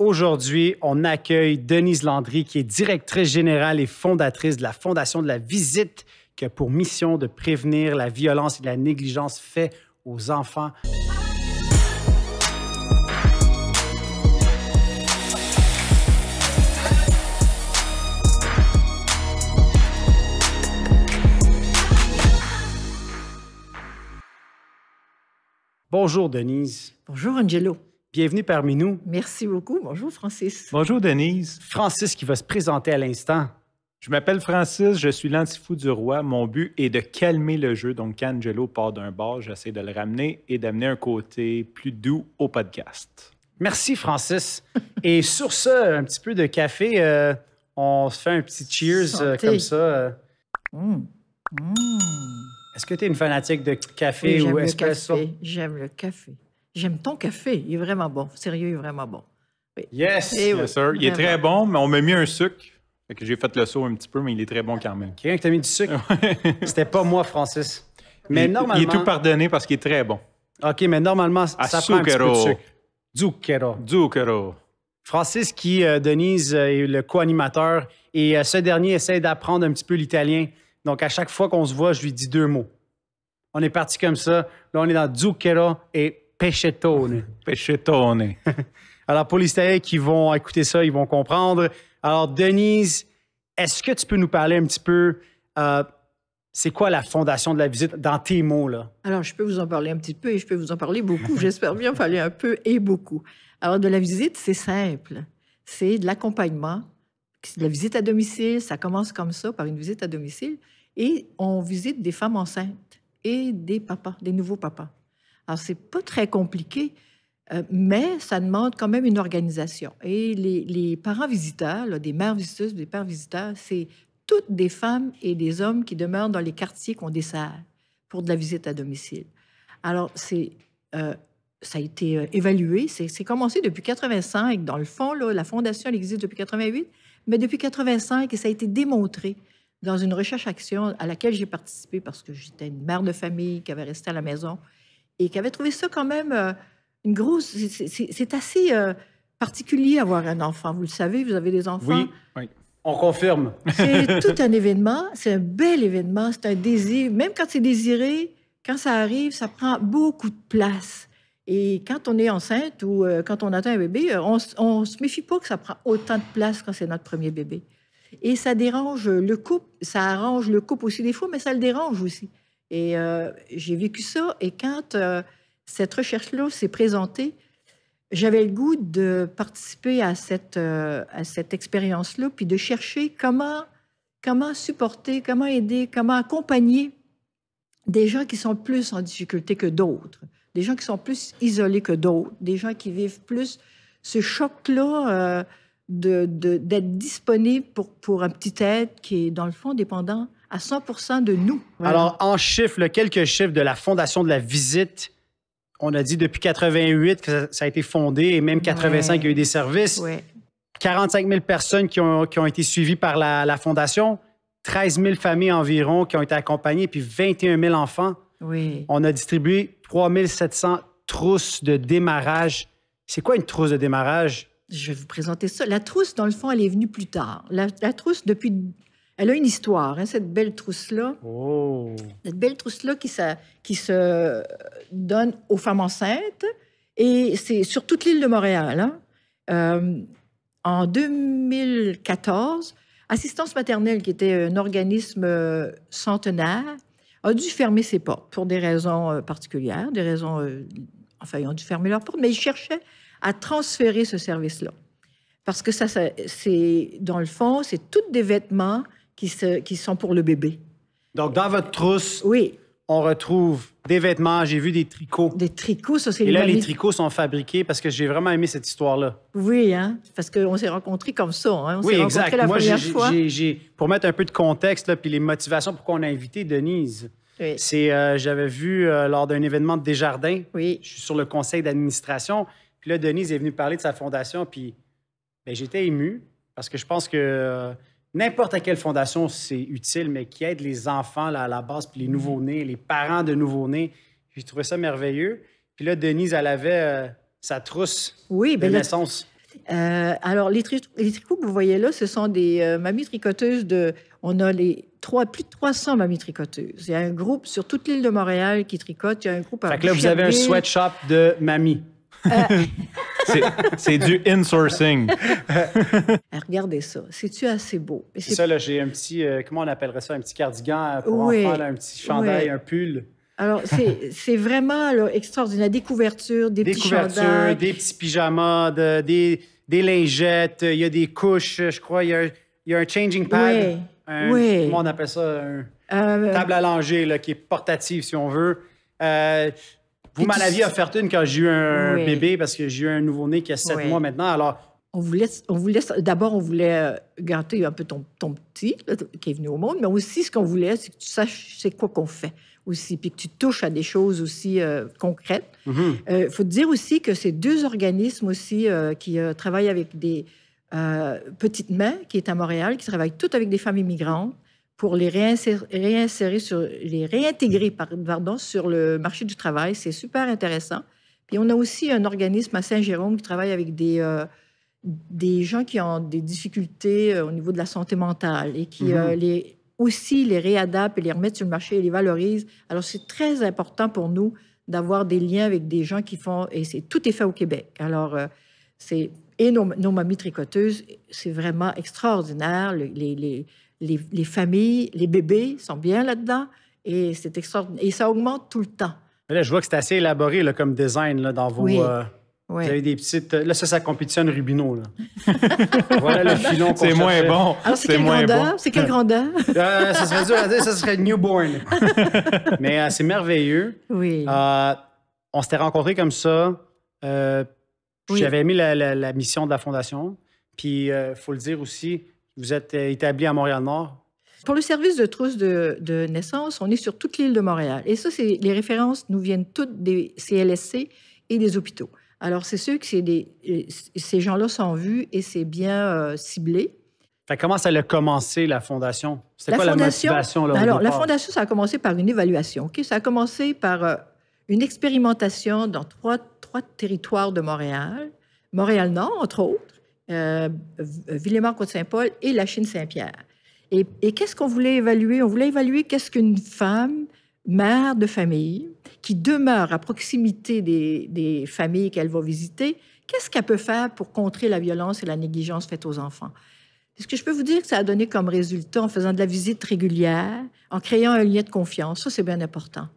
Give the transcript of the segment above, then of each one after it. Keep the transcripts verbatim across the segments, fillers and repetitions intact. Aujourd'hui, on accueille Denise Landry, qui est directrice générale et fondatrice de la Fondation de la visite, qui a pour mission de prévenir la violence et la négligence faite aux enfants. Bonjour, Denise. Bonjour, Angelo. Bienvenue parmi nous. Merci beaucoup. Bonjour, Francis. Bonjour, Denise. Francis qui va se présenter à l'instant. Je m'appelle Francis, je suis l'antifou du roi. Mon but est de calmer le jeu. Donc, quand Angelo part d'un bord, j'essaie de le ramener et d'amener un côté plus doux au podcast. Merci, Francis. Et sur ce, un petit peu de café, euh, on se fait un petit cheers euh, comme ça. Mmh. Mmh. Est-ce que tu es une fanatique de café oui, ou espresso? J'aime le café. J'aime ton café. Il est vraiment bon. Sérieux, il est vraiment bon. Oui. Yes, yes oui, sir. Il est très bon, mais on m'a mis un sucre. Fait que j'ai fait le saut un petit peu, mais il est très bon quand même. Quelqu'un qui t'a mis du sucre? C'était pas moi, Francis. Mais il, normalement... Il est tout pardonné parce qu'il est très bon. OK, mais normalement, ça prend un petit peu de sucre. Zucchero. Zucchero. Francis, qui, euh, Denise, euh, est le co-animateur. Et euh, ce dernier essaie d'apprendre un petit peu l'italien. Donc, à chaque fois qu'on se voit, je lui dis deux mots. On est parti comme ça. Là, on est dans zucchero et pescetone. Pescetone. Alors, pour les Italiens qui vont écouter ça, ils vont comprendre. Alors, Denise, est-ce que tu peux nous parler un petit peu, euh, c'est quoi la Fondation de la visite dans tes mots, là? Alors, je peux vous en parler un petit peu et je peux vous en parler beaucoup. J'espère bien parler un peu et beaucoup. Alors, de la visite, c'est simple. C'est de l'accompagnement. De la visite à domicile, ça commence comme ça, par une visite à domicile. Et on visite des femmes enceintes et des papas, des nouveaux papas. Alors, c'est pas très compliqué, euh, mais ça demande quand même une organisation. Et les, les parents visiteurs, là, des mères visiteuses, des pères visiteurs, c'est toutes des femmes et des hommes qui demeurent dans les quartiers qu'on dessert pour de la visite à domicile. Alors, c'est... Euh, ça a été euh, évalué. C'est commencé depuis quatre-vingt-cinq. Dans le fond, là, la Fondation, elle existe depuis quatre-vingt-huit, mais depuis quatre-vingt-cinq, et ça a été démontré dans une recherche-action à laquelle j'ai participé parce que j'étais une mère de famille qui avait resté à la maison et qui avait trouvé ça quand même euh, une grosse... C'est assez euh, particulier avoir un enfant. Vous le savez, vous avez des enfants. Oui, oui. On confirme. C'est tout un événement. C'est un bel événement. C'est un désir. Même quand c'est désiré, quand ça arrive, ça prend beaucoup de place. Et quand on est enceinte ou euh, quand on attend un bébé, on ne se méfie pas que ça prend autant de place quand c'est notre premier bébé. Et ça dérange le couple, ça arrange le couple aussi des fois, mais ça le dérange aussi. Et euh, j'ai vécu ça, et quand euh, cette recherche-là s'est présentée, j'avais le goût de participer à cette, euh, à cette expérience-là, puis de chercher comment, comment supporter, comment aider, comment accompagner des gens qui sont plus en difficulté que d'autres. Des gens qui sont plus isolés que d'autres, des gens qui vivent plus ce choc-là euh, de, de, d'être disponible pour, pour un petit être qui est, dans le fond, dépendant à cent pour cent de nous. Voilà. Alors, en chiffres, là, quelques chiffres de la Fondation de la visite. On a dit depuis quatre-vingt-huit que ça, ça a été fondé et même quatre-vingt-cinq, ouais. Il y a eu des services. Ouais. quarante-cinq mille personnes qui ont, qui ont été suivies par la, la Fondation, treize mille familles environ qui ont été accompagnées, puis vingt et un mille enfants. Oui. On a distribué trois mille sept cents trousses de démarrage. C'est quoi une trousse de démarrage? Je vais vous présenter ça. La trousse, dans le fond, elle est venue plus tard. La, la trousse, depuis... Elle a une histoire, hein, cette belle trousse-là. Oh. Cette belle trousse-là qui, qui se donne aux femmes enceintes. Et c'est sur toute l'île de Montréal. Hein. Euh, en deux mille quatorze, Assistance maternelle, qui était un organisme centenaire, a dû fermer ses portes pour des raisons euh, particulières, des raisons... Euh, enfin, ils ont dû fermer leurs portes, mais ils cherchaient à transférer ce service-là. Parce que ça, ça c'est... Dans le fond, c'est tous des vêtements qui, se, qui sont pour le bébé. Donc, dans votre trousse, oui. On retrouve des vêtements, j'ai vu des tricots. Des tricots, ça, c'est... Et là, les tricots sont fabriqués parce que j'ai vraiment aimé cette histoire-là. Oui, hein? Parce qu'on s'est rencontrés comme ça, hein? On s'est rencontrés la première fois. Oui, exact. Pour mettre un peu de contexte, là, puis les motivations pour qu'on a invité Denise, oui. C'est, euh, j'avais vu euh, lors d'un événement de Desjardins, oui. Je suis sur le conseil d'administration, puis là, Denise est venue parler de sa fondation, puis ben, j'étais ému parce que je pense que... Euh, n'importe quelle fondation, c'est utile, mais qui aide les enfants là, à la base, puis les nouveau-nés, les parents de nouveau-nés. J'ai trouvé ça merveilleux. Puis là, Denise, elle avait euh, sa trousse oui, de ben naissance. Euh, alors, les, tri les tricots que vous voyez là, ce sont des euh, mamies tricoteuses de... On a les trois, plus de trois cents mamies tricoteuses. Il y a un groupe sur toute l'île de Montréal qui tricote. Il y a un groupe à Fait que là, vous avez un sweatshop de mamies. Euh... C'est du insourcing. Regardez ça. C'est-tu assez beau? C'est ça, là, j'ai un petit... Euh, comment on appellerait ça? Un petit cardigan pour oui, enfants, là, un petit chandail, oui. un pull. Alors, c'est vraiment là, extraordinaire. Des couvertures, des, des petits couvertures, chandails. Des petits pyjamas, de, des, des lingettes. Il y a des couches, je crois. Il y a, il y a un changing pad. Oui, un, oui. Comment on appelle ça? Une euh, table allongée là, qui est portative, si on veut. Euh, vous m'en aviez offert une quand j'ai eu un oui. bébé, parce que j'ai eu un nouveau-né qui a sept oui. mois maintenant. Alors... On vous laisse, on vous laisse, d'abord, on voulait gâter un peu ton, ton petit là, qui est venu au monde, mais aussi, ce qu'on voulait, c'est que tu saches c'est quoi qu'on fait aussi, puis que tu touches à des choses aussi euh, concrètes. Il mm-hmm. euh, faut te dire aussi que ces deux organismes aussi euh, qui euh, travaillent avec des euh, petites mains, qui est à Montréal, qui travaillent toutes avec des femmes immigrantes pour les réinsérer, réinsérer sur, les réintégrer pardon, sur le marché du travail. C'est super intéressant. Puis on a aussi un organisme à Saint-Jérôme qui travaille avec des... Euh, des gens qui ont des difficultés au niveau de la santé mentale et qui mm-hmm. euh, les, aussi les réadaptent et les remettent sur le marché et les valorisent. Alors, c'est très important pour nous d'avoir des liens avec des gens qui font... Et c'est tout est fait au Québec. Alors, euh, c'est... Et nos, nos mamies tricoteuses, c'est vraiment extraordinaire. Les, les, les, les familles, les bébés sont bien là-dedans et c'est extraordinaire. Et ça augmente tout le temps. Là, je vois que c'est assez élaboré là, comme design là, dans vos... Oui. Euh... Ouais. Vous avez des petites... Là, ça, ça compétitionne Rubino, là. Voilà le filon qu'on cherchait. C'est moins bon. Alors, c'est quelle grandeur? Bon. C'est quelle grandeur? euh, ça serait dur à dire, ça serait newborn. Mais euh, c'est merveilleux. Oui. Euh, on s'était rencontrés comme ça. Euh, oui. J'avais aimé la, la, la mission de la Fondation. Puis, il euh, faut le dire aussi, vous êtes établi à Montréal-Nord. Pour le service de trousse de, de naissance, on est sur toute l'île de Montréal. Et ça, les références nous viennent toutes des C L S C et des hôpitaux. Alors, c'est sûr que des, ces gens-là sont vus et c'est bien euh, ciblé. Fait, comment ça a commencé, la Fondation? C'était quoi fondation, la motivation? Là, alors, la Fondation, ça a commencé par une évaluation. Okay? Ça a commencé par euh, une expérimentation dans trois, trois territoires de Montréal. Montréal-Nord, entre autres, euh, Villemarque-Côte-Saint-Paul et la Chine-Saint-Pierre. Et, et qu'est-ce qu'on voulait évaluer? On voulait évaluer qu'est-ce qu'une femme... mère de famille, qui demeure à proximité des, des familles qu'elle va visiter, qu'est-ce qu'elle peut faire pour contrer la violence et la négligence faite aux enfants? Ce que je peux vous dire que ça a donné comme résultat en faisant de la visite régulière, en créant un lien de confiance, ça c'est bien important.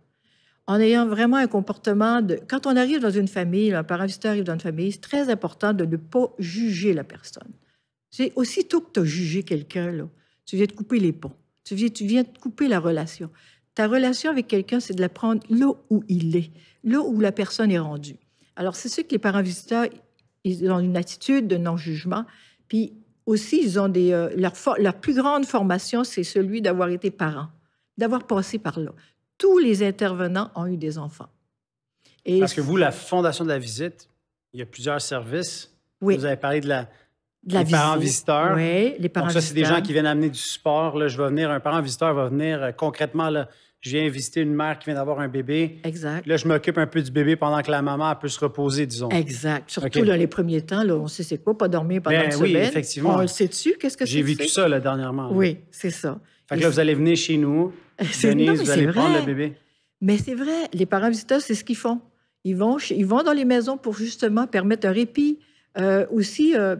En ayant vraiment un comportement de... Quand on arrive dans une famille, un parent visiteur arrive dans une famille, c'est très important de ne pas juger la personne. C'est aussitôt que tu as jugé quelqu'un, tu viens de couper les ponts, tu viens, tu viens de couper la relation. Ta relation avec quelqu'un, c'est de la prendre là où il est, là où la personne est rendue. Alors, c'est sûr que les parents visiteurs, ils ont une attitude de non-jugement. Puis aussi, ils ont des, euh, leur, leur plus grande formation, c'est celui d'avoir été parent, d'avoir passé par là. Tous les intervenants ont eu des enfants. Et parce que vous, la Fondation de la visite, il y a plusieurs services. Oui. Vous avez parlé de la... De la les visite. Parents visiteurs. Oui, les parents visiteurs. Donc ça, c'est des gens qui viennent amener du support. Là, je vais venir, un parent visiteur va venir euh, concrètement, là, je viens visiter une mère qui vient d'avoir un bébé. Exact. Là, je m'occupe un peu du bébé pendant que la maman elle peut se reposer, disons. Exact. Surtout okay. dans les premiers temps, là, on sait c'est quoi, pas dormir pendant ben, une semaine. Oui, effectivement. On le sait-tu? Qu'est-ce que c'est? J'ai vécu ça, là, dernièrement. Là. Oui, c'est ça. Fait que Et là, vous allez venir chez nous, Denise, non, vous allez prendre vrai. le bébé. Mais c'est vrai, les parents visiteurs, c'est ce qu'ils font. Ils vont, ils vont dans les maisons pour justement permettre un répit. Euh, aussi... Euh,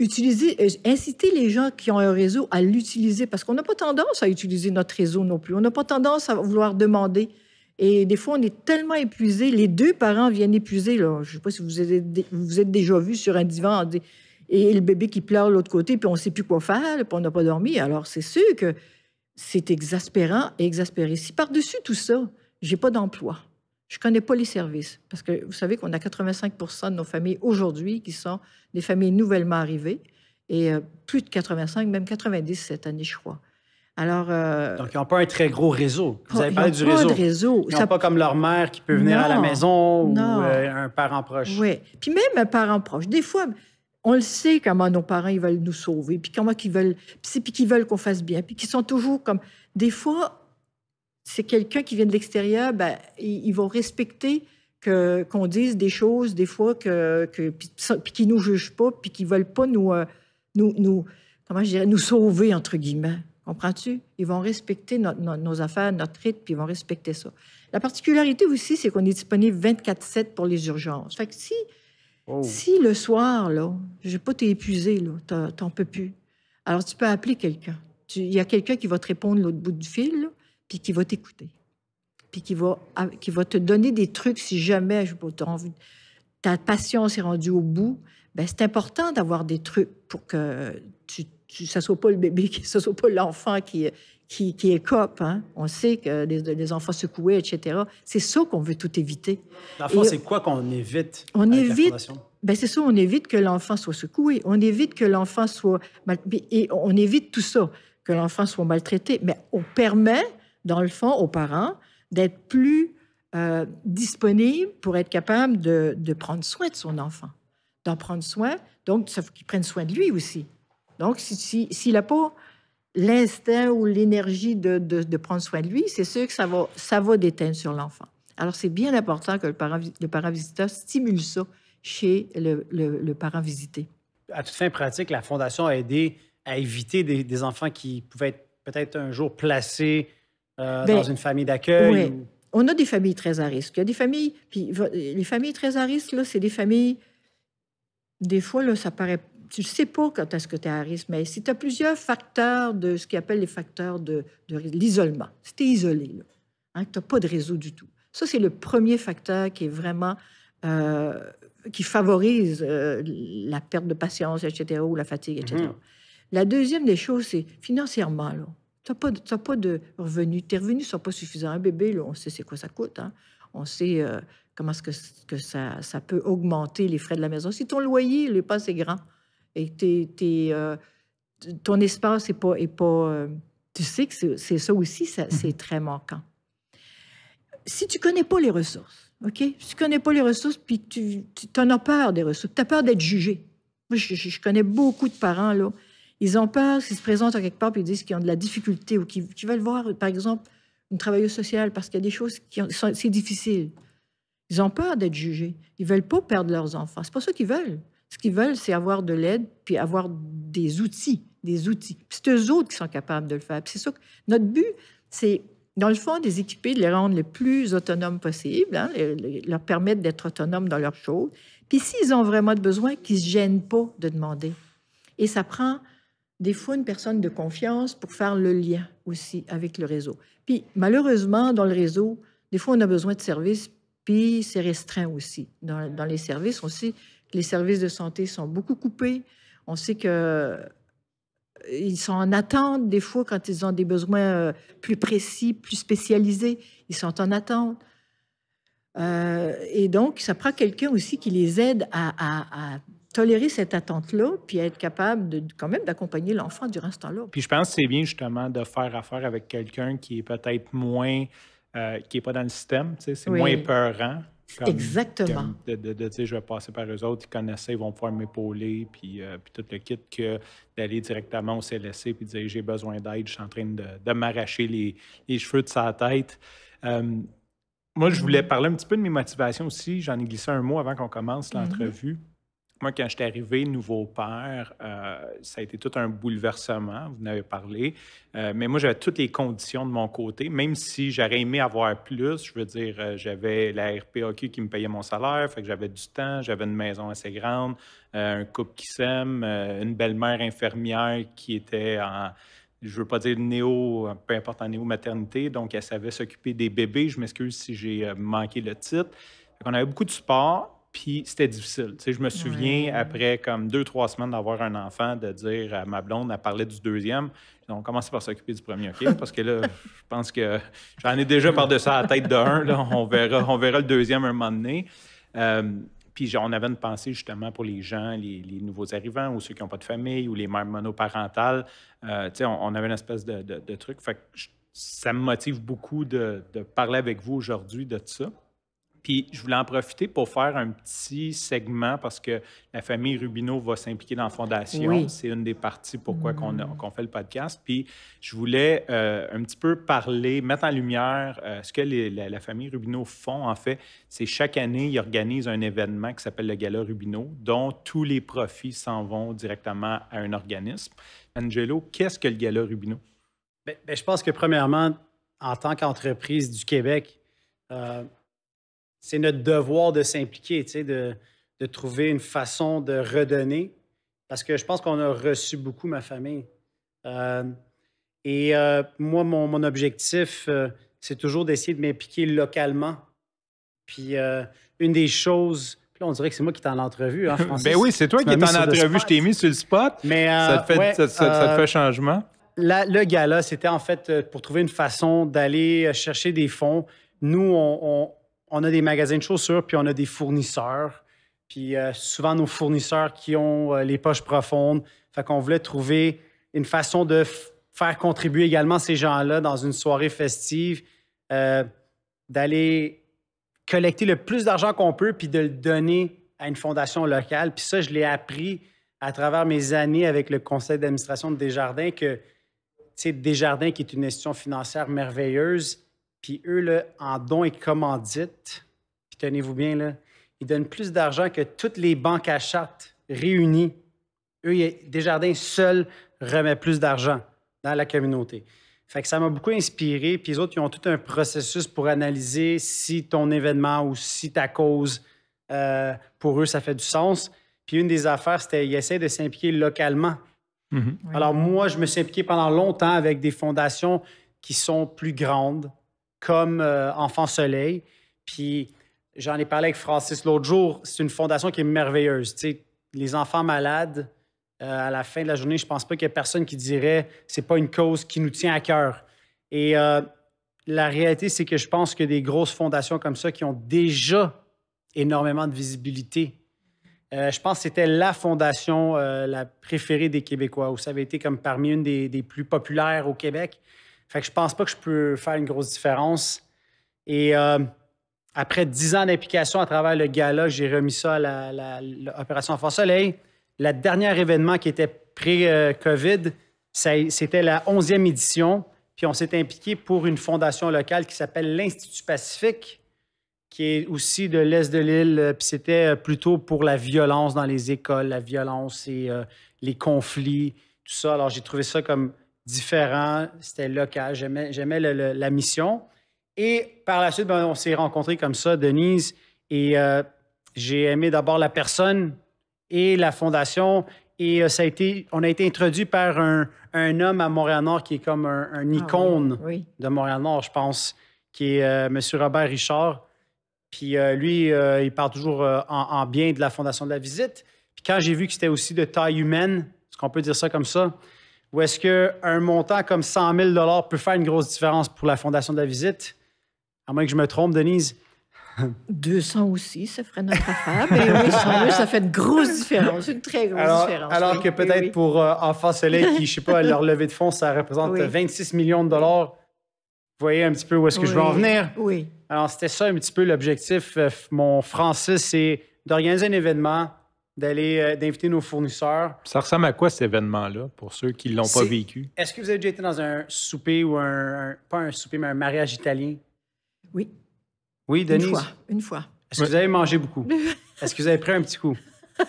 Utiliser, inciter les gens qui ont un réseau à l'utiliser, parce qu'on n'a pas tendance à utiliser notre réseau non plus. On n'a pas tendance à vouloir demander. Et des fois, on est tellement épuisé. Les deux parents viennent épuisés. Là. Je ne sais pas si vous êtes, vous êtes déjà vu sur un divan et le bébé qui pleure de l'autre côté, puis on ne sait plus quoi faire, puis on n'a pas dormi. Alors, c'est sûr que c'est exaspérant et exaspéré. Si par-dessus tout ça, je n'ai pas d'emploi, je ne connais pas les services, parce que vous savez qu'on a quatre-vingt-cinq pour cent de nos familles aujourd'hui qui sont des familles nouvellement arrivées, et euh, plus de quatre-vingt-cinq, même quatre-vingt-dix cette année, je crois. Alors, euh, donc, ils n'ont pas un très gros réseau. Vous avez parlé du réseau. Ils n'ont pas de réseau. Ils n'ont pas comme leur mère qui peut venir non, à la maison ou euh, un parent proche. Oui, puis même un parent proche. Des fois, on le sait comment nos parents ils veulent nous sauver, puis comment qu'ils veulent, puis qu'ils veulent qu'on fasse bien, puis qu'ils sont toujours comme... Des fois... c'est quelqu'un qui vient de l'extérieur, ben, ils vont respecter que, qu'on dise des choses, des fois, que, que, puis, puis qui ne nous jugent pas, puis qui ne veulent pas nous, euh, nous, nous, comment je dirais, nous sauver, entre guillemets. Comprends-tu? Ils vont respecter no, no, nos affaires, notre rythme, puis ils vont respecter ça. La particularité aussi, c'est qu'on est disponible vingt-quatre sept pour les urgences. Fait que si, oh. si le soir, là, je ne vais pas t'épuiser, là, t'en peux plus, alors tu peux appeler quelqu'un. Il y a quelqu'un qui va te répondre l'autre bout du fil, là, puis qui va t'écouter, puis qui va, qui va te donner des trucs si jamais, je sais pas, t'as envie, ta passion s'est rendue au bout. Bien, c'est important d'avoir des trucs pour que tu, tu, ça ne soit pas le bébé, que ce ne soit pas l'enfant qui, qui, qui écope. Hein? On sait que les, les enfants secoués, et cetera. C'est ça qu'on veut tout éviter. L'enfant, c'est quoi qu'on évite? On évite... Bien, c'est ça, on évite que l'enfant soit secoué. On évite que l'enfant soit... Mal... Et on évite tout ça, que l'enfant soit maltraité. Mais on permet, dans le fond, aux parents d'être plus euh, disponibles pour être capable de, de prendre soin de son enfant. D'en prendre soin, donc ça faut qu'il prenne soin de lui aussi. Donc, s'il si, si, n'a pas l'instinct ou l'énergie de, de, de prendre soin de lui, c'est sûr que ça va, ça va déteindre sur l'enfant. Alors, c'est bien important que le parent, le parent visiteur stimule ça chez le, le, le parent visité. À toute fin pratique, la Fondation a aidé à éviter des, des enfants qui pouvaient être peut-être un jour placés euh, Bien, dans une famille d'accueil. Oui. Ou... On a des familles très à risque. Il y a des familles... Puis, les familles très à risque, là, c'est des familles... Des fois, là, ça paraît... Tu ne sais pas quand est-ce que tu es à risque, mais si tu as plusieurs facteurs de ce qu'ils appellent les facteurs de, de l'isolement, si tu es isolé, là, hein, que tu n'as pas de réseau du tout. Ça, c'est le premier facteur qui est vraiment... Euh, qui favorise euh, la perte de patience, et cetera, ou la fatigue, et cetera. Mmh. La deuxième des choses, c'est financièrement, là. Tu n'as pas, t'as pas de revenus. Tes revenus ne sont pas suffisants. Un bébé, là, on sait c'est quoi ça coûte, hein. On sait... Euh, comment est-ce que, que ça, ça peut augmenter les frais de la maison. Si ton loyer n'est pas assez grand et t'es, t'es, euh, ton espace n'est pas... Est pas euh, tu sais que c'est, c'est ça aussi, ça, c'est très manquant. Si tu ne connais pas les ressources, OK? Si tu ne connais pas les ressources, puis tu, tu en as peur des ressources, tu as peur d'être jugé. Moi, je, je connais beaucoup de parents, là. Ils ont peur s'ils se présentent à quelque part puis ils disent qu'ils ont de la difficulté ou qu'ils, qu'ils veulent voir, par exemple, une travailleuse sociale parce qu'il y a des choses qui sont... C'est difficile. Ils ont peur d'être jugés. Ils ne veulent pas perdre leurs enfants. Ce n'est pas ça qu'ils veulent. Ce qu'ils veulent, c'est avoir de l'aide puis avoir des outils. Des outils. Puis c'est eux autres qui sont capables de le faire. Puis c'est ça que notre but, c'est, dans le fond, les équiper, de les rendre le plus autonomes possible, hein, les, les, leur permettre d'être autonomes dans leurs choses. Puis s'ils ont vraiment besoin, qu'ils ne se gênent pas de demander. Et ça prend, des fois, une personne de confiance pour faire le lien aussi avec le réseau. Puis malheureusement, dans le réseau, des fois, on a besoin de services. Puis, c'est restreint aussi. Dans, dans les services, on sait que les services de santé sont beaucoup coupés. On sait qu'ils sont en attente, des fois, quand ils ont des besoins plus précis, plus spécialisés. Ils sont en attente. Euh, et donc, ça prend quelqu'un aussi qui les aide à, à, à tolérer cette attente-là, puis à être capable de, quand même d'accompagner l'enfant durant ce temps-là. Puis, je pense que c'est bien, justement, de faire affaire avec quelqu'un qui est peut-être moins... Euh, qui n'est pas dans le système, c'est oui. moins épeurant. Comme, Exactement. De, de, de, de dire, je vais passer par eux autres, ils connaissaient, ils vont pouvoir m'épauler, puis, euh, puis tout le kit, que d'aller directement au C L S C puis dire, j'ai besoin d'aide, je suis en train de, de m'arracher les, les cheveux de sa tête. Euh, moi, je voulais parler un petit peu de mes motivations aussi. J'en ai glissé un mot avant qu'on commence l'entrevue. Mm-hmm. Moi, quand je suis arrivé nouveau père, euh, ça a été tout un bouleversement, vous en avez parlé. Euh, mais moi, j'avais toutes les conditions de mon côté, même si j'aurais aimé avoir plus. Je veux dire, euh, j'avais la R P A Q qui me payait mon salaire, fait que j'avais du temps, j'avais une maison assez grande, euh, un couple qui s'aime, euh, une belle-mère infirmière qui était en, je ne veux pas dire néo, peu importe, en néo-maternité, donc elle savait s'occuper des bébés. Je m'excuse si j'ai euh, manqué le titre. Fait qu'on avait beaucoup de support. Puis c'était difficile. Tu sais, je me souviens, ouais. après comme deux, trois semaines d'avoir un enfant, de dire à ma blonde, elle parlait du deuxième. On commençait par s'occuper du premier, OK? Parce que là, je pense que j'en ai déjà par-dessus la tête de un. Là, on verra, on verra le deuxième un moment donné. Euh, puis on avait une pensée justement pour les gens, les, les nouveaux arrivants ou ceux qui n'ont pas de famille ou les mères monoparentales. Euh, tu sais, on, on avait une espèce de, de, de truc. Fait que je, ça me motive beaucoup de, de parler avec vous aujourd'hui de ça. Puis je voulais en profiter pour faire un petit segment parce que la famille Rubino va s'impliquer dans la Fondation. Oui. C'est une des parties pourquoi mmh. qu'on a, qu'on fait le podcast. Puis je voulais euh, un petit peu parler, mettre en lumière euh, ce que les, la, la famille Rubino font. En fait, c'est chaque année, ils organisent un événement qui s'appelle le Gala Rubino, dont tous les profits s'en vont directement à un organisme. Angelo, qu'est-ce que le Gala Rubino? Bien, bien, je pense que premièrement, en tant qu'entreprise du Québec, euh, c'est notre devoir de s'impliquer, tu sais, de, de trouver une façon de redonner. Parce que je pense qu'on a reçu beaucoup, ma famille. Euh, et euh, moi, mon, mon objectif, euh, c'est toujours d'essayer de m'impliquer localement. Puis euh, une des choses... Puis là, on dirait que c'est moi qui t'ai en entrevue, hein, Francis? Ben oui, c'est toi qui es en entrevue. Je t'ai mis sur le spot. Mais, euh, ça te fait, ouais, ça, ça, euh, ça te fait changement? La, le gala, c'était en fait pour trouver une façon d'aller chercher des fonds. Nous, on... on On a des magasins de chaussures, puis on a des fournisseurs. Puis euh, souvent, nos fournisseurs qui ont euh, les poches profondes. Fait qu'on voulait trouver une façon de faire contribuer également ces gens-là dans une soirée festive, euh, d'aller collecter le plus d'argent qu'on peut, puis de le donner à une fondation locale. Puis ça, je l'ai appris à travers mes années avec le conseil d'administration de Desjardins, que, tu sais, Desjardins, qui est une institution financière merveilleuse, puis eux, là, en dons et commandites, puis tenez-vous bien, là, ils donnent plus d'argent que toutes les banques à charte réunies. Eux, Desjardins seul remet plus d'argent dans la communauté. Fait que ça m'a beaucoup inspiré. Puis les autres, ils ont tout un processus pour analyser si ton événement ou si ta cause, euh, pour eux, ça fait du sens. Puis une des affaires, c'était qu'ils essaient de s'impliquer localement. Mm-hmm. Oui. Alors moi, je me suis impliqué pendant longtemps avec des fondations qui sont plus grandes, comme euh, Enfants-Soleil. Puis j'en ai parlé avec Francis l'autre jour. C'est une fondation qui est merveilleuse. Tu sais, les enfants malades, euh, à la fin de la journée, je ne pense pas qu'il y ait personne qui dirait « c'est pas une cause qui nous tient à cœur ». Et euh, la réalité, c'est que je pense que des grosses fondations comme ça qui ont déjà énormément de visibilité, euh, je pense que c'était la fondation euh, la préférée des Québécois, où ça avait été comme parmi une des, des plus populaires au Québec. Fait que je pense pas que je peux faire une grosse différence. Et euh, après dix ans d'implication à travers le gala, j'ai remis ça à la, la, l'opération Enfants-Soleil. Le dernier événement qui était pré-COVID, c'était la onzième édition. Puis on s'est impliqué pour une fondation locale qui s'appelle l'Institut Pacifique, qui est aussi de l'est de l'île. Puis c'était plutôt pour la violence dans les écoles, la violence et euh, les conflits, tout ça. Alors j'ai trouvé ça comme... différent, c'était local, j'aimais, j'aimais le, le, la mission. Et par la suite, ben, on s'est rencontrés comme ça, Denise, et euh, j'ai aimé d'abord la personne et la fondation, et euh, ça a été, on a été introduit par un, un homme à Montréal-Nord qui est comme un, un icône ah, oui, oui. de Montréal-Nord, je pense, qui est euh, M. Robert Richard. Puis euh, lui, euh, il parle toujours euh, en, en bien de la Fondation de la visite. Puis quand j'ai vu que c'était aussi de taille humaine, est-ce qu'on peut dire ça comme ça? Ou est-ce qu'un montant comme cent mille dollars peut faire une grosse différence pour la Fondation de la visite? À moins que je me trompe, Denise. deux cents aussi, ça ferait notre affaire. Mais oui, cent mille, ça fait une grosse différence, une très grosse alors, différence. Alors oui. que peut-être oui, oui. pour euh, Enfants-Soleil, qui, je sais pas, leur levée de fonds, ça représente oui. vingt-six millions de dollars. Vous voyez un petit peu où est-ce que oui. je veux en venir? Oui. Alors, c'était ça un petit peu l'objectif. Mon Francis, c'est d'organiser un événement, d'aller euh, d'inviter nos fournisseurs. Ça ressemble à quoi, cet événement-là, pour ceux qui ne l'ont c'est... pas vécu? Est-ce que vous avez déjà été dans un souper ou un, un... pas un souper, mais un mariage italien? Oui. Oui, Denise? Une fois. Une fois. Est-ce que vous avez mangé beaucoup? Est-ce que vous avez pris un petit coup?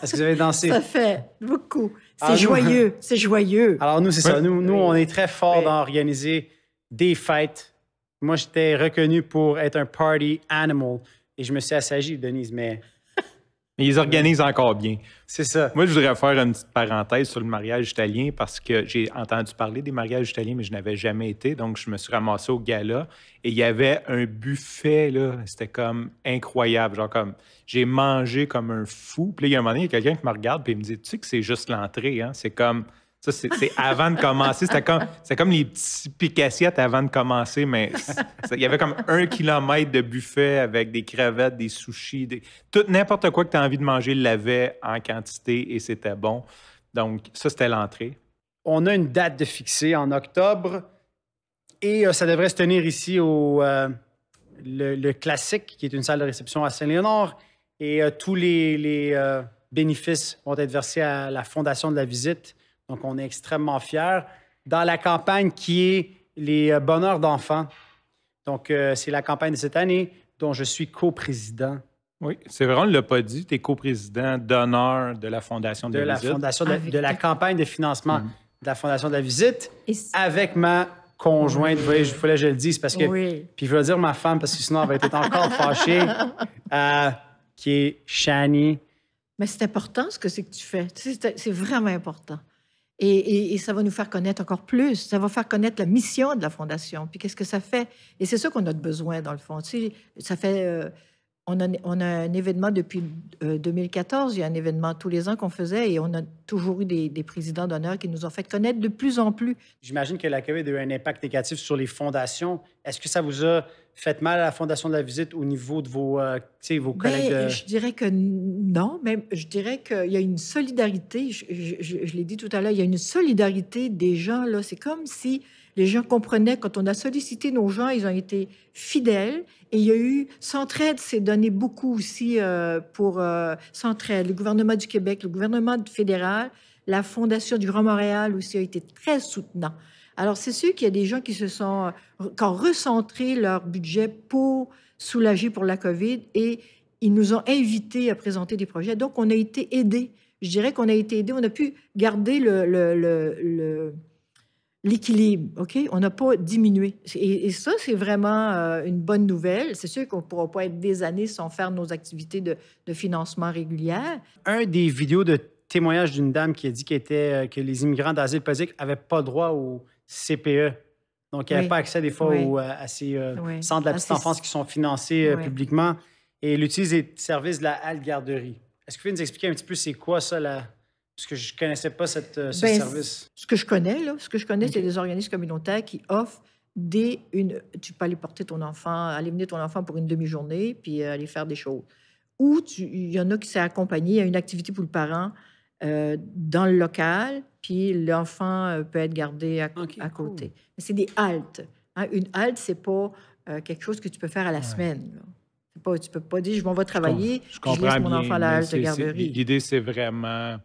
Est-ce que vous avez dansé? Ça fait beaucoup. C'est Alors, joyeux. Nous... c'est joyeux. Alors nous, c'est ça. Nous, nous oui. on est très forts oui. dans organiser des fêtes. Moi, j'étais reconnu pour être un party animal. Et je me suis assagi, Denise, mais... mais ils organisent encore bien. C'est ça. Moi, je voudrais faire une petite parenthèse sur le mariage italien parce que j'ai entendu parler des mariages italiens, mais je n'avais jamais été. Donc, je me suis ramassé au gala et il y avait un buffet, là. C'était comme incroyable. Genre, comme, j'ai mangé comme un fou. Puis là, il y a un moment donné, il y a quelqu'un qui me regarde et il me dit, tu sais que c'est juste l'entrée, hein? C'est comme. Ça, c'est, c'est avant de commencer. C'était comme, c'était comme les petits piques-assiettes avant de commencer, mais il y avait comme un kilomètre de buffet avec des crevettes, des sushis, des, tout, n'importe quoi que tu as envie de manger, l'avait en quantité et c'était bon. Donc, ça, c'était l'entrée. On a une date de fixée en octobre et euh, ça devrait se tenir ici au, euh, le, le classique, qui est une salle de réception à Saint-Léonard. Et euh, tous les, les euh, bénéfices vont être versés à la Fondation de la visite. Donc, on est extrêmement fiers. Dans la campagne qui est les Bonheurs d'Enfants. Donc, euh, c'est la campagne de cette année dont je suis coprésident. Oui, c'est vrai, on ne l'a pas dit. Tu es coprésident d'honneur de la Fondation de, de la visite. Fondation de, avec... de la campagne de financement mmh. de la Fondation de la visite avec ma conjointe. Il oui. fallait que je le dise parce que... Oui. Puis je vais dire ma femme parce que sinon elle va être encore fâchée. Euh, qui est Shanye. Mais c'est important ce que c'est que tu fais. C'est vraiment important. Et, et, et ça va nous faire connaître encore plus. Ça va faire connaître la mission de la Fondation. Puis qu'est-ce que ça fait? Et c'est ça qu'on a de besoin, dans le fond. Tu sais, ça fait... Euh, on, a, on a un événement depuis euh, deux mille quatorze. Il y a un événement tous les ans qu'on faisait et on a toujours eu des, des présidents d'honneur qui nous ont fait connaître de plus en plus. J'imagine que la COVID a eu un impact négatif sur les fondations. Est-ce que ça vous a fait mal à la Fondation de la visite au niveau de vos, euh, vos collègues? Bien, de... Je dirais que non, mais je dirais qu'il y a une solidarité. Je, je, je, je l'ai dit tout à l'heure, il y a une solidarité des gens. C'est comme si les gens comprenaient. Quand on a sollicité nos gens, ils ont été fidèles. Et il y a eu... Centraide s'est donné beaucoup aussi euh, pour... Euh, Centraide, le gouvernement du Québec, le gouvernement fédéral, la Fondation du Grand Montréal aussi a été très soutenant. Alors, c'est sûr qu'il y a des gens qui se sont... qui ont recentré leur budget pour soulager pour la COVID et ils nous ont invités à présenter des projets. Donc, on a été aidés. Je dirais qu'on a été aidés. On a pu garder le... le, le, le l'équilibre, OK? On n'a pas diminué. Et, et ça, c'est vraiment euh, une bonne nouvelle. C'est sûr qu'on ne pourra pas être des années sans faire nos activités de, de financement régulières. Un des vidéos de témoignage d'une dame qui a dit qu'elle était, euh, que les immigrants d'asile politique n'avaient pas droit au C P E. Donc, ils n'avaient oui. pas accès des fois oui. aux, à ces euh, oui. centres de la petite enfance qui sont financés euh, oui. publiquement. Et elle utilise les services de la halte garderie. Est-ce que vous pouvez nous expliquer un petit peu c'est quoi ça, la... Parce que je ne connaissais pas cette, euh, ce Bien, service. Ce que je connais, là, ce que je connais, okay. c'est des organismes communautaires qui offrent des... Une, tu peux aller porter ton enfant, aller mener ton enfant pour une demi-journée, puis euh, aller faire des choses. Ou il y en a qui s'est accompagné à une activité pour le parent euh, dans le local, puis l'enfant euh, peut être gardé à, okay, à côté. Cool. C'est des haltes. Hein? Une halte, ce n'est pas euh, quelque chose que tu peux faire à la ouais. semaine, là. Pas, tu ne peux pas dire, je m'en vais travailler, je, je laisse mon bien, enfant à la halte de garderie. L'idée, c'est vraiment...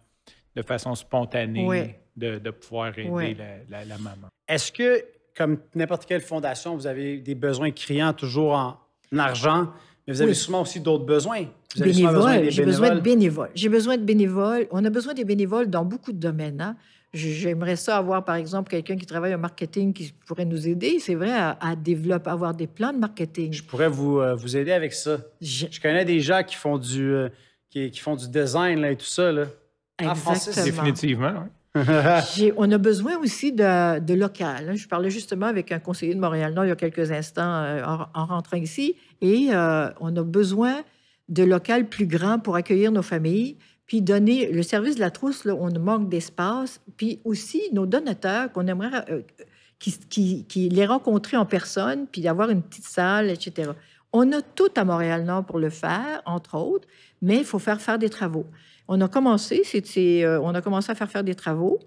de façon spontanée, oui. de, de pouvoir aider oui. la, la, la maman. Est-ce que, comme n'importe quelle fondation, vous avez des besoins criants toujours en, en argent, mais vous avez oui. sûrement aussi d'autres besoins? Vous avez bénévoles, besoin des j'ai bénévoles. besoin de bénévoles. J'ai besoin de bénévoles. On a besoin des bénévoles dans beaucoup de domaines. Hein? J'aimerais ça avoir, par exemple, quelqu'un qui travaille en marketing qui pourrait nous aider, c'est vrai, à, à développer, à avoir des plans de marketing. Je pourrais vous, euh, vous aider avec ça. Je... Je connais des gens qui font du, euh, qui, qui font du design là, et tout ça, là. Exactement. Définitivement, oui. On a besoin aussi de, de local. Je parlais justement avec un conseiller de Montréal-Nord il y a quelques instants euh, en, en rentrant ici. Et euh, on a besoin de local plus grand pour accueillir nos familles, puis donner le service de la trousse, là, on manque d'espace, puis aussi nos donateurs qu'on aimerait euh, qui, qui, qui les rencontrer en personne, puis avoir une petite salle, et cetera. On a tout à Montréal-Nord pour le faire, entre autres, mais il faut faire faire des travaux. On a commencé, c'est, c'est, euh, on a commencé à faire faire des travaux,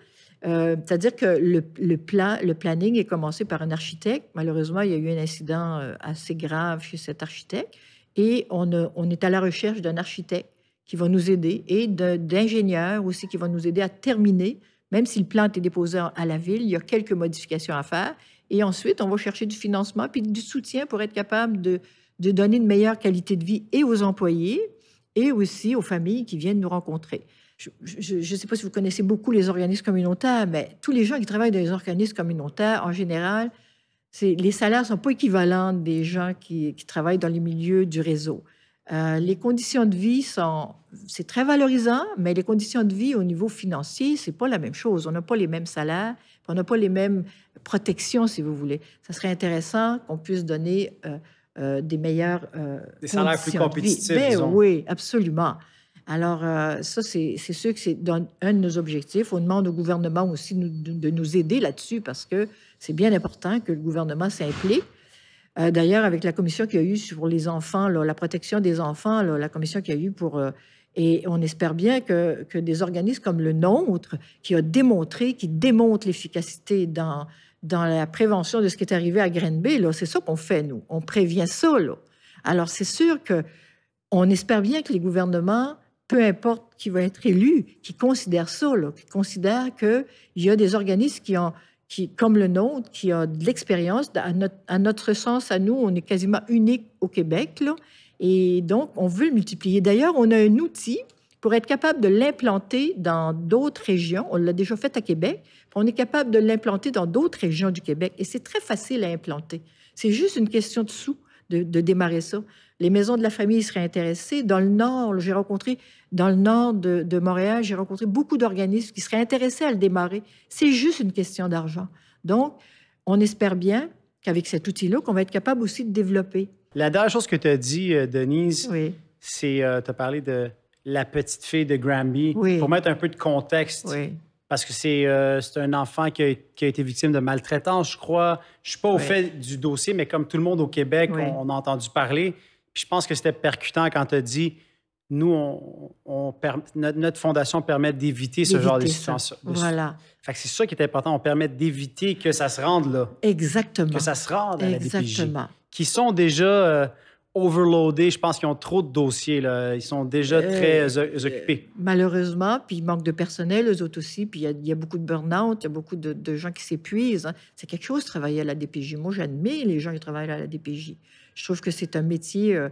euh, c'est-à-dire que le, le, plan, le planning est commencé par un architecte. Malheureusement, il y a eu un incident assez grave chez cet architecte et on, a, on est à la recherche d'un architecte qui va nous aider et d'ingénieurs aussi qui vont nous aider à terminer, même si le plan était déposé à la ville, il y a quelques modifications à faire. Et ensuite, on va chercher du financement puis du soutien pour être capable de, de donner une meilleure qualité de vie et aux employés, et aussi aux familles qui viennent nous rencontrer. Je ne sais pas si vous connaissez beaucoup les organismes communautaires, mais tous les gens qui travaillent dans les organismes communautaires, en général, les salaires ne sont pas équivalents des gens qui, qui travaillent dans les milieux du réseau. Euh, les conditions de vie sont... C'est très valorisant, mais les conditions de vie au niveau financier, ce n'est pas la même chose. On n'a pas les mêmes salaires, on n'a pas les mêmes protections, si vous voulez. Ça serait intéressant qu'on puisse donner... Euh, Euh, des meilleurs euh, des salaires plus compétitifs, de vie. Mais oui, absolument. Alors, euh, ça, c'est sûr que c'est un, un de nos objectifs. On demande au gouvernement aussi nous, de, de nous aider là-dessus parce que c'est bien important que le gouvernement s'implique. Euh, D'ailleurs, avec la commission qu'il y a eu sur les enfants, là, la protection des enfants, là, la commission qu'il y a eu pour... Euh, et on espère bien que, que des organismes comme le nôtre, qui a démontré, qui démontre l'efficacité dans... dans la prévention de ce qui est arrivé à Green Bay, là, c'est ça qu'on fait, nous. On prévient ça, là. Alors, c'est sûr qu'on espère bien que les gouvernements, peu importe qui va être élu, qui considèrent ça, là, qui considèrent qu'il y a des organismes qui ont, qui, comme le nôtre, qui ont de l'expérience. À notre, à notre sens, à nous, on est quasiment unique au Québec, là, et donc, on veut le multiplier. D'ailleurs, on a un outil pour être capable de l'implanter dans d'autres régions. On l'a déjà fait à Québec. On est capable de l'implanter dans d'autres régions du Québec. Et c'est très facile à implanter. C'est juste une question de sous, de, de démarrer ça. Les maisons de la famille seraient intéressées. Dans le Nord, j'ai rencontré, dans le Nord de, de Montréal, j'ai rencontré beaucoup d'organismes qui seraient intéressés à le démarrer. C'est juste une question d'argent. Donc, on espère bien qu'avec cet outil-là, qu'on va être capable aussi de développer. La dernière chose que tu as dit, euh, Denise, oui. c'est euh, tu as parlé de... la petite fille de Granby, oui. pour mettre un peu de contexte, oui. parce que c'est euh, un enfant qui a, qui a été victime de maltraitance, je crois. Je ne suis pas au oui. fait du dossier, mais comme tout le monde au Québec, oui. on, on a entendu parler. Puis je pense que c'était percutant quand tu as dit, nous, on, on, notre, notre fondation permet d'éviter ce genre de situation. Voilà. Fait que c'est ça qui est important, on permet d'éviter que ça se rende là. Exactement. Que ça se rende à la D P J. Exactement. Qui sont déjà... Euh, overloadés, je pense qu'ils ont trop de dossiers, là. Ils sont déjà très euh, occupés. Malheureusement, puis il manque de personnel, eux autres aussi, puis il y a, il y a beaucoup de burn-out, il y a beaucoup de, de gens qui s'épuisent. Hein. C'est quelque chose, travailler à la D P J. Moi, j'admire les gens qui travaillent à la D P J. Je trouve que c'est un métier euh,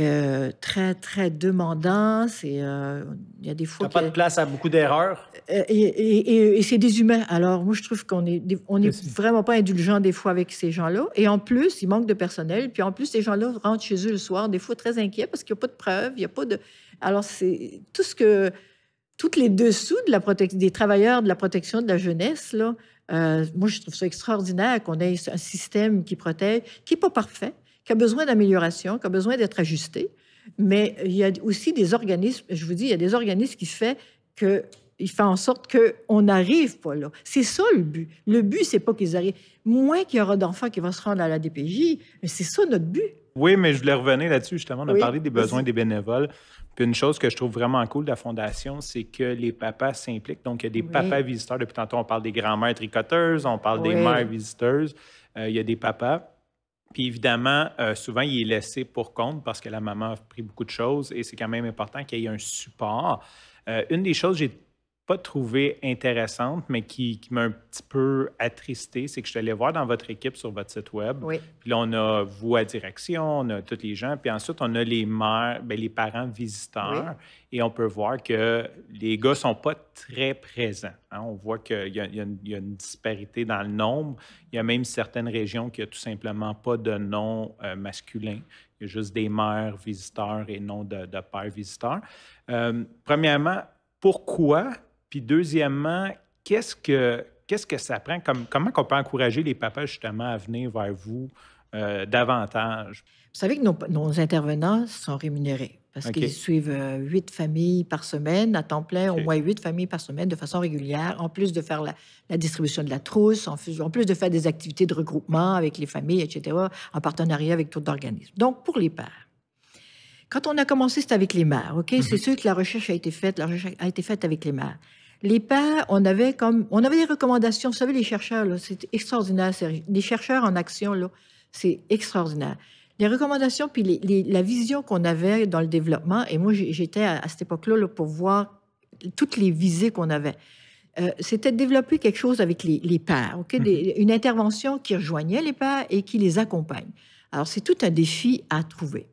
euh, très, très demandant. C'est, euh, il y a des fois... Il n'y a pas de place à beaucoup d'erreurs. Euh, et et, et, et c'est des humains. Alors, moi, je trouve qu'on n'est on est vraiment pas indulgent des fois avec ces gens-là. Et en plus, il manque de personnel. Puis en plus, ces gens-là rentrent chez eux le soir, des fois très inquiets parce qu'il n'y a pas de preuves, il n'y a pas de... Alors, c'est tout ce que... Toutes les dessous de la protection des travailleurs de la protection de la jeunesse, là, euh, moi, je trouve ça extraordinaire qu'on ait un système qui protège, qui n'est pas parfait, qui a besoin d'amélioration, qui a besoin d'être ajusté. Mais il y a aussi des organismes, je vous dis, il y a des organismes qui font que... Il fait en sorte qu'on n'arrive pas là. C'est ça le but. Le but, c'est pas qu'ils arrivent. Moins qu'il y aura d'enfants qui vont se rendre à la D P J, mais c'est ça notre but. Oui, mais je voulais revenir là-dessus, justement. On a oui. parlé des besoins des bénévoles. Puis une chose que je trouve vraiment cool de la Fondation, c'est que les papas s'impliquent. Donc, il y a des oui. papas visiteurs. Depuis tantôt, on parle des grands-mères tricoteuses, on parle oui. des mères visiteuses. Euh, il y a des papas. Puis évidemment, euh, souvent, il est laissé pour compte parce que la maman a pris beaucoup de choses et c'est quand même important qu'il y ait un support. Euh, une des choses que j'ai pas trouvé intéressante, mais qui, qui m'a un petit peu attristée, c'est que je suis allé voir dans votre équipe sur votre site web. Oui. Puis là, on a vous à direction, on a tous les gens. Puis ensuite, on a les mères, bien, les parents visiteurs. Oui. Et on peut voir que les gars ne sont pas très présents. Hein? On voit qu'il y, y, y a une disparité dans le nombre. Il y a même certaines régions qui n'ont tout simplement pas de nom euh, masculin. Il y a juste des mères visiteurs et non de, de pères visiteurs. Euh, premièrement, pourquoi... Puis deuxièmement, qu'est-ce que, qu'est-ce que ça prend? Comme, comment on peut encourager les papas justement à venir vers vous euh, davantage? Vous savez que nos, nos intervenants sont rémunérés parce okay. qu'ils suivent huit euh, familles par semaine, à temps plein, okay. au moins huit familles par semaine de façon régulière, en plus de faire la, la distribution de la trousse, en plus, en plus de faire des activités de regroupement avec les familles, et cetera, en partenariat avec d'autres organismes. Donc, pour les pères. Quand on a commencé, c'était avec les mères, OK? Mm-hmm. C'est sûr que la recherche a été faite, la recherche a été faite avec les mères. Les pères, on avait comme, on avait des recommandations. Vous savez, les chercheurs, c'est extraordinaire. Les chercheurs en action, là, c'est extraordinaire. Les recommandations, puis les, les, la vision qu'on avait dans le développement, et moi, j'étais à, à cette époque-là là, pour voir toutes les visées qu'on avait. Euh, c'était de développer quelque chose avec les, les pères, OK? Des, une intervention qui rejoignait les pères et qui les accompagne. Alors, c'est tout un défi à trouver.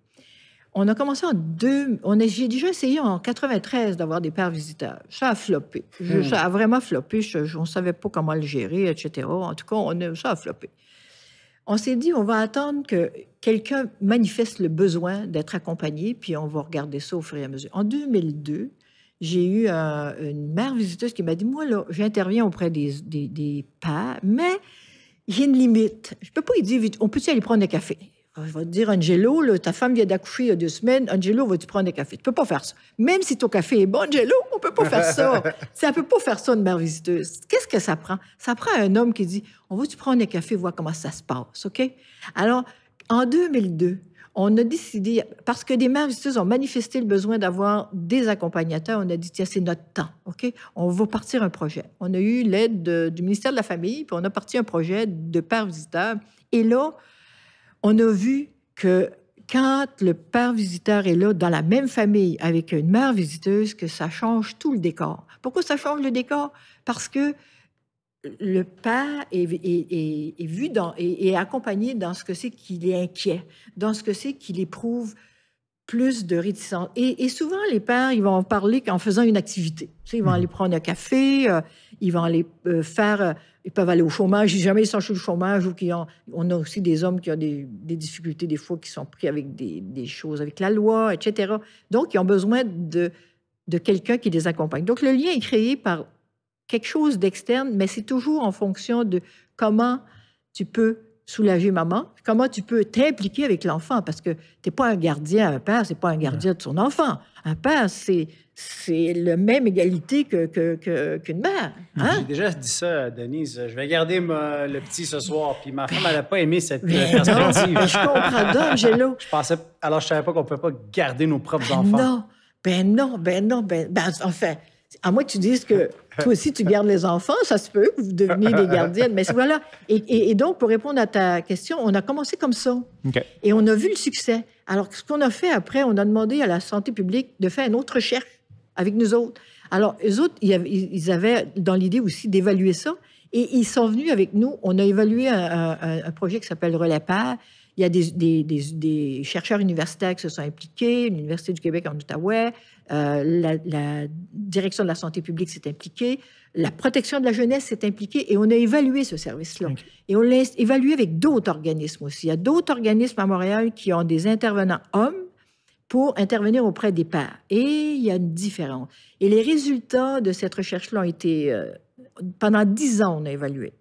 On a commencé en deux... J'ai déjà essayé en quatre-vingt-treize d'avoir des pères visiteurs. Ça a floppé. Je, mmh. Ça a vraiment floppé. Je, je, on ne savait pas comment le gérer, et cetera. En tout cas, on a, ça a floppé. On s'est dit, on va attendre que quelqu'un manifeste le besoin d'être accompagné, puis on va regarder ça au fur et à mesure. En deux mille deux, j'ai eu un, une mère visiteuse qui m'a dit, moi, là, j'interviens auprès des, des, des pères, mais j'ai une limite. Je ne peux pas lui dire, vite, on peut-tu aller prendre un café? Je vais te dire, Angelo, là, ta femme vient d'accoucher il y a deux semaines, Angelo, vas-tu prendre un café? Tu ne peux pas faire ça. Même si ton café est bon, Angelo, on ne peut pas faire ça. Ça ne peut pas faire ça, une mère visiteuse. Qu'est-ce que ça prend? Ça prend un homme qui dit, on va-tu prendre un café, voir comment ça se passe, OK? Alors, en deux mille deux, on a décidé, parce que des mères visiteuses ont manifesté le besoin d'avoir des accompagnateurs, on a dit, tiens, c'est notre temps, OK? On va partir un projet. On a eu l'aide du ministère de la Famille, puis on a parti un projet de pères visiteurs. Et là, on a vu que quand le père visiteur est là, dans la même famille, avec une mère visiteuse, que ça change tout le décor. Pourquoi ça change le décor? Parce que le père est, est, est, est vu dans, est, est accompagné dans ce que c'est qu'il est inquiet, dans ce que c'est qu'il éprouve plus de réticence. Et, et souvent, les pères, ils vont parler qu'en faisant une activité. Tu sais, ils vont aller prendre un café, euh, ils vont aller euh, faire... Euh, ils peuvent aller au chômage, si jamais ils sont chez le chômage, ou qui ont... On a aussi des hommes qui ont des, des difficultés, des fois, qui sont pris avec des, des choses, avec la loi, et cetera. Donc, ils ont besoin de, de quelqu'un qui les accompagne. Donc, le lien est créé par... quelque chose d'externe, mais c'est toujours en fonction de comment tu peux soulager maman, comment tu peux t'impliquer avec l'enfant, parce que tu n'es pas un gardien, un père, c'est pas un gardien de son enfant. Un père, c'est la même égalité que, que, que, qu'une mère. Hein? J'ai déjà dit ça, Denise, je vais garder ma, le petit ce soir, puis ma femme, elle n'a pas aimé cette perspective. Non, je comprends d'Angelo. Je pensais, alors je ne savais pas qu'on ne pouvait pas garder nos propres ben enfants. Non, ben non, ben non, ben, ben enfin... À moins que tu dises que toi aussi, tu gardes les enfants, ça se peut que vous deveniez des gardiennes. Mais voilà. Et, et, et donc, pour répondre à ta question, on a commencé comme ça. Okay. Et on a vu le succès. Alors, ce qu'on a fait après, on a demandé à la santé publique de faire une autre recherche avec nous autres. Alors, eux autres, ils avaient dans l'idée aussi d'évaluer ça. Et ils sont venus avec nous. On a évalué un, un, un projet qui s'appelle Relais Père. Il y a des, des, des, des chercheurs universitaires qui se sont impliqués, l'Université du Québec en Outaouais, euh, la, la direction de la santé publique s'est impliquée, la protection de la jeunesse s'est impliquée, et on a évalué ce service-là. Okay. Et on l'a évalué avec d'autres organismes aussi. Il y a d'autres organismes à Montréal qui ont des intervenants hommes pour intervenir auprès des pères. Et il y a une différence. Et les résultats de cette recherche-là ont été... Euh, pendant dix ans, on a évalué.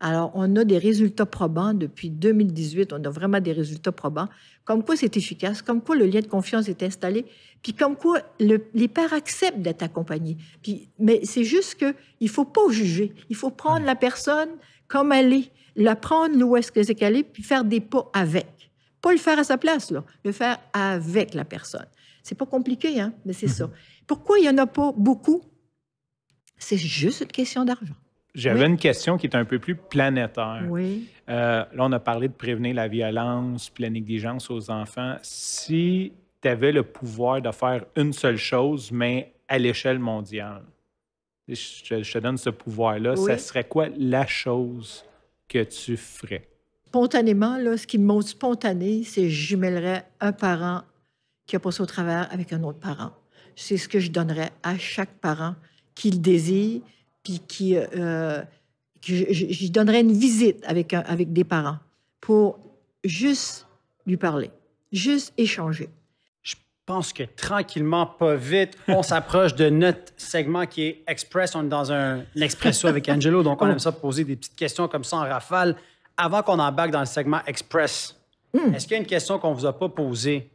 Alors, on a des résultats probants depuis deux mille dix-huit. On a vraiment des résultats probants. Comme quoi, c'est efficace. Comme quoi, le lien de confiance est installé. Puis comme quoi, le, les pères acceptent d'être accompagnés. Puis, mais c'est juste qu'il ne faut pas juger. Il faut prendre la personne comme elle est, la prendre où est-ce qu'elle est, puis faire des pas avec. Pas le faire à sa place, là. Le faire avec la personne. C'est pas compliqué, hein, mais c'est mmh. ça. Pourquoi il n'y en a pas beaucoup? C'est juste une question d'argent. J'avais oui. une question qui est un peu plus planétaire. Oui. Euh, là, on a parlé de prévenir la violence, puis la négligence aux enfants. Si tu avais le pouvoir de faire une seule chose, mais à l'échelle mondiale, je, je te donne ce pouvoir-là, oui. ça serait quoi la chose que tu ferais? Spontanément, là, ce qui me monte spontané, c'est que je jumellerais un parent qui a passé au travers avec un autre parent. C'est ce que je donnerais à chaque parent qui le désire, puis qui, euh, qui j'y donnerais une visite avec, un, avec des parents pour juste lui parler, juste échanger. Je pense que tranquillement, pas vite, on s'approche de notre segment qui est Express. On est dans un expresso avec Angelo, donc on aime ça poser des petites questions comme ça en rafale. Avant qu'on embarque dans le segment Express, mm. est-ce qu'il y a une question qu'on ne vous a pas posée?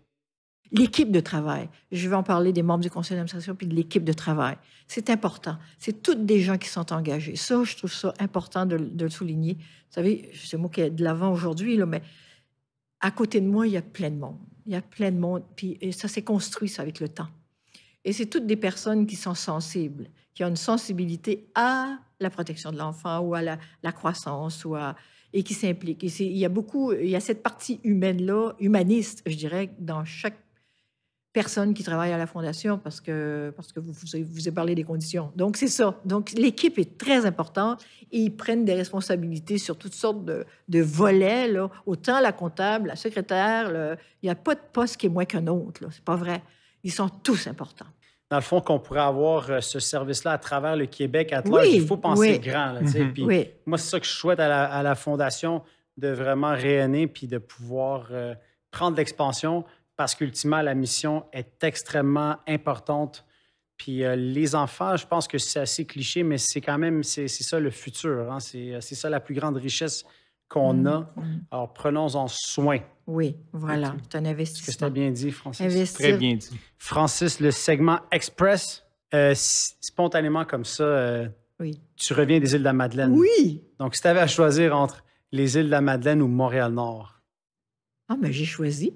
L'équipe de travail. Je vais en parler des membres du conseil d'administration puis de l'équipe de travail. C'est important. C'est toutes des gens qui sont engagés. Ça, je trouve ça important de, de le souligner. Vous savez, c'est moi qui est de l'avant aujourd'hui, là, mais à côté de moi, il y a plein de monde. Il y a plein de monde. Puis et ça s'est construit, ça, avec le temps. Et c'est toutes des personnes qui sont sensibles, qui ont une sensibilité à la protection de l'enfant ou à la, la croissance ou à... et qui s'impliquent. Et il y a beaucoup... Il y a cette partie humaine-là, humaniste, je dirais, dans chaque personne qui travaille à la Fondation parce que, parce que vous, vous, vous avez parlé des conditions. Donc, c'est ça. Donc, l'équipe est très importante et ils prennent des responsabilités sur toutes sortes de, de volets, là. Autant la comptable, la secrétaire, le... il n'y a pas de poste qui est moins qu'un autre, là. C'est pas vrai. Ils sont tous importants. Dans le fond, qu'on pourrait avoir ce service-là à travers le Québec, à large, oui, il faut penser oui. grand, là, mm-hmm. tu sais. Puis oui. moi, c'est ça que je souhaite à la, à la Fondation, de vraiment rayonner puis de pouvoir euh, prendre l'expansion. Parce qu'ultimement, la mission est extrêmement importante. Puis euh, les enfants, je pense que c'est assez cliché, mais c'est quand même, c'est ça le futur. Hein? C'est ça la plus grande richesse qu'on mmh, a. Mmh. Alors, prenons-en soin. Oui, voilà, c'est un investissement. Est-ce que tu as bien dit, Francis? Investir. Très bien dit. Francis, le segment Express, euh, spontanément comme ça, euh, oui. tu reviens des Îles de la Madeleine. Oui! Donc, si tu avais à choisir entre les Îles de la Madeleine ou Montréal-Nord. Ah, mais j'ai choisi.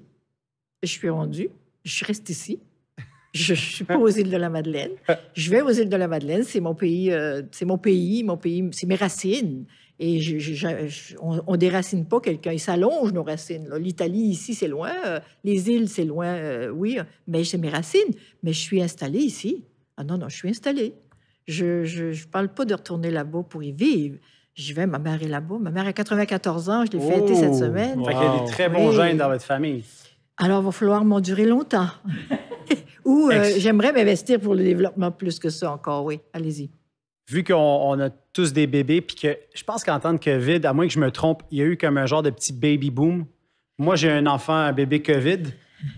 je suis rendue, je reste ici. Je ne suis pas aux Îles de la Madeleine. Je vais aux Îles de la Madeleine. C'est mon pays, euh, c'est mon pays, mon pays, c'est mes racines. Et je, je, je, on ne déracine pas quelqu'un. Ils s'allongent, nos racines. Là. L'Italie, ici, c'est loin. Euh, les îles, c'est loin, euh, oui. Mais c'est mes racines. Mais je suis installée ici. Ah non, non, je suis installée. Je ne parle pas de retourner là-bas pour y vivre. Je vais, ma mère est là-bas. Ma mère a quatre-vingt-quatorze ans. Je l'ai oh, fêtée cette semaine. Wow. Il y a des très bons oui. gènes dans votre famille. Alors, il va falloir m'endurer longtemps. Ou euh, j'aimerais m'investir pour le développement plus que ça encore, oui. Allez-y. Vu qu'on on a tous des bébés, puis que je pense qu'en temps de COVID, à moins que je me trompe, il y a eu comme un genre de petit baby boom. Moi, j'ai un enfant, un bébé COVID.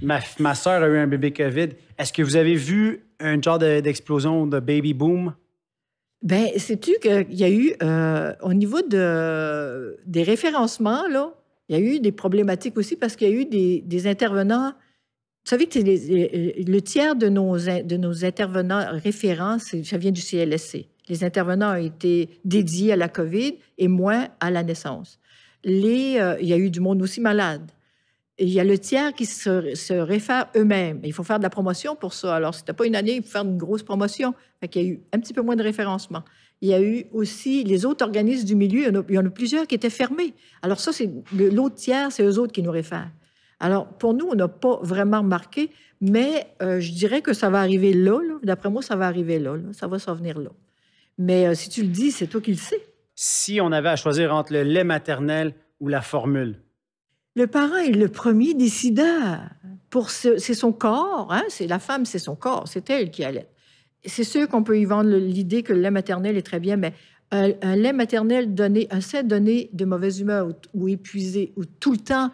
Ma, ma soeur a eu un bébé COVID. Est-ce que vous avez vu un genre de, d'explosion de baby boom? Bien, sais-tu qu'il y a eu, euh, au niveau de, des référencements, là, il y a eu des problématiques aussi parce qu'il y a eu des, des intervenants. Vous savez que les, les, le tiers de nos, de nos intervenants référents, c'est, ça vient du C L S C. Les intervenants ont été dédiés à la COVID et moins à la naissance. Les, euh, il y a eu du monde aussi malade. Il y a le tiers qui se, se réfère eux-mêmes. Il faut faire de la promotion pour ça. Alors, si tu n'as pas une année, il faut faire une grosse promotion. Fait qu'il y a eu un petit peu moins de référencement. Il y a eu aussi les autres organismes du milieu. Il y en a, il y en a plusieurs qui étaient fermés. Alors ça, c'est, l'autre tiers, c'est eux autres qui nous réfèrent. Alors, pour nous, on n'a pas vraiment remarqué, mais euh, je dirais que ça va arriver là, là. D'après moi, ça va arriver là, là. Ça va s'en venir là. Mais euh, si tu le dis, c'est toi qui le sais. Si on avait à choisir entre le lait maternel ou la formule? Le parent est le premier décideur. Pour ce, c'est son corps, hein? C'est, la femme, c'est son corps, c'est elle qui allait. C'est sûr qu'on peut y vendre l'idée que le lait maternel est très bien, mais un, un lait maternel donné, un sein donné de mauvaise humeur ou, ou épuisé, ou tout le temps...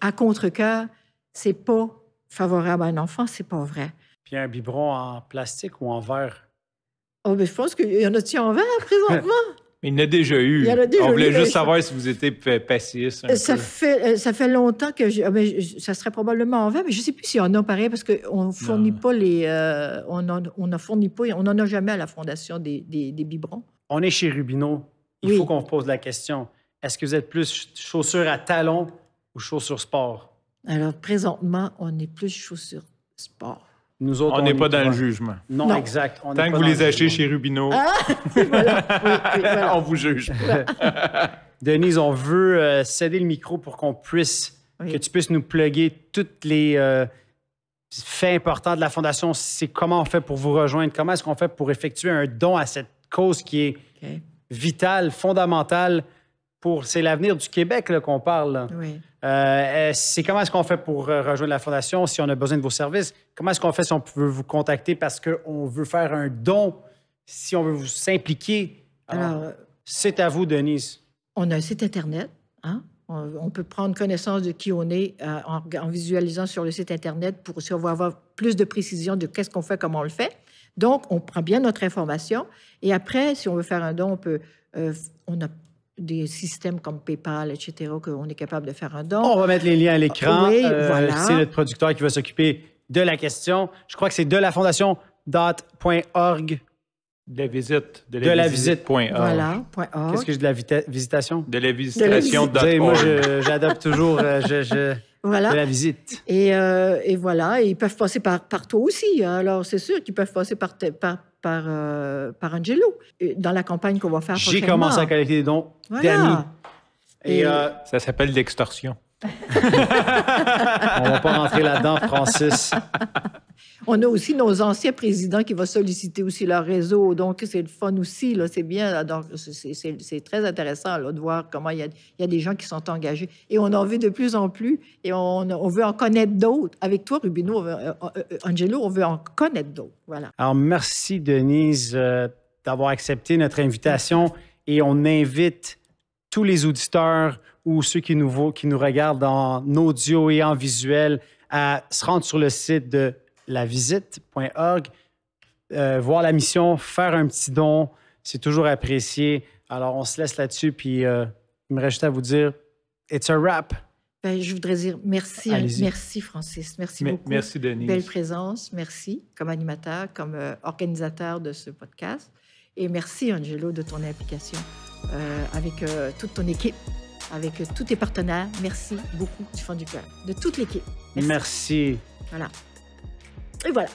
à contre-cœur, c'est pas favorable à un enfant, c'est pas vrai. Puis un biberon en plastique ou en verre? Oh, mais je pense qu'il y en a-t-il en verre présentement? Il y en a déjà eu. Il y en a déjà On voulait eu, juste savoir si vous étiez passiste. Ça fait, ça fait longtemps que... Je, mais je, ça serait probablement en verre, mais je ne sais plus s'il y en a pareil, parce qu'on ne fournit non. pas les... Euh, on n'en fournit pas, on n'en a jamais à la Fondation des, des, des biberons. On est chez Rubino. Il oui. faut qu'on pose la question. Est-ce que vous êtes plus chaussures à talons ou chaussures sport? Alors, présentement, on est plus chaussures sport. Nous autres, on n'est pas dans le jugement. Non, non. exact. On Tant que vous les achetez chez Rubino, ah, voilà. oui, oui, voilà. on vous juge pas. Denise, on veut euh, céder le micro pour qu'on puisse, oui. que tu puisses nous plugger toutes les euh, faits importants de la Fondation. C'est comment on fait pour vous rejoindre? Comment est-ce qu'on fait pour effectuer un don à cette cause qui est okay. vitale, fondamentale? Pour, c'est l'avenir du Québec là, qu'on parle. Là. Oui. Euh, c'est comment est-ce qu'on fait pour rejoindre la Fondation si on a besoin de vos services? Comment est-ce qu'on fait si on veut vous contacter parce qu'on veut faire un don, si on veut vous s'impliquer? Alors, Alors, c'est à vous, Denise. On a un site Internet. Hein? On, on peut prendre connaissance de qui on est euh, en, en visualisant sur le site Internet pour si on veut avoir plus de précision de qu'est-ce qu'on fait, comment on le fait. Donc, on prend bien notre information. Et après, si on veut faire un don, on peut... Euh, on a des systèmes comme PayPal, et cetera, qu'on est capable de faire un don. On va mettre les liens à l'écran. Oui, euh, voilà. C'est notre producteur qui va s'occuper de la question. Je crois que c'est de la fondation dot org. De la visite. De la, de la visite. visite. Point voilà. Point org. Qu'est-ce que j'ai de la vita- visitation? De la visitation. De la visite. Moi, je, j'adapte toujours je, je, voilà. de la visite. Et, euh, et voilà. Et ils peuvent passer par, par toi aussi. Alors, c'est sûr qu'ils peuvent passer par... par Par, euh, par Angelo, dans la campagne qu'on va faire prochainement. J'ai commencé à collecter des dons voilà. d'amis. Et, Et euh, ça s'appelle l'extorsion. On va pas rentrer là-dedans, Francis. On a aussi nos anciens présidents qui vont solliciter aussi leur réseau. Donc, c'est le fun aussi. Là, c'est bien. Donc, c'est, c'est, c'est très intéressant là, de voir comment il y a, il y a des gens qui sont engagés. Et on en veut de plus en plus. Et on, on veut en connaître d'autres. Avec toi, Rubino, on veut, euh, Angelo, on veut en connaître d'autres. Voilà. Alors, merci, Denise, euh, d'avoir accepté notre invitation. Et on invite tous les auditeurs ou ceux qui nous, qui nous regardent en audio et en visuel à se rendre sur le site de la visite dot org, euh, voir la mission, faire un petit don, c'est toujours apprécié. Alors, on se laisse là-dessus, puis euh, il me reste juste à vous dire, it's a wrap. Ben, je voudrais dire merci, Allez-y. merci Francis, merci M- beaucoup. Merci Denise. Belle présence, merci comme animateur, comme euh, organisateur de ce podcast. Et merci Angelo de ton implication euh, avec euh, toute ton équipe. avec tous tes partenaires. Merci beaucoup du fond du cœur, de toute l'équipe. Merci. Merci. Voilà. Et voilà.